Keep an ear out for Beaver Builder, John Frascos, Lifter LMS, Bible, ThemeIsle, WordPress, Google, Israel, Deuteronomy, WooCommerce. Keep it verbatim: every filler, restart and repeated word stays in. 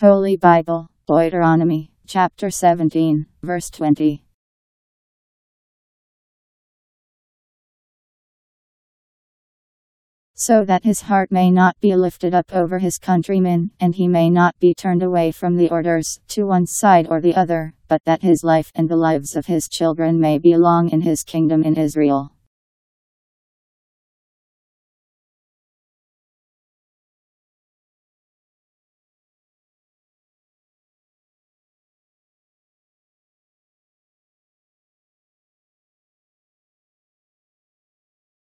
Holy Bible, Deuteronomy, chapter seventeen, verse twenty. So that his heart may not be lifted up over his countrymen, and he may not be turned away from the orders, to one side or the other, but that his life and the lives of his children may be long in his kingdom in Israel.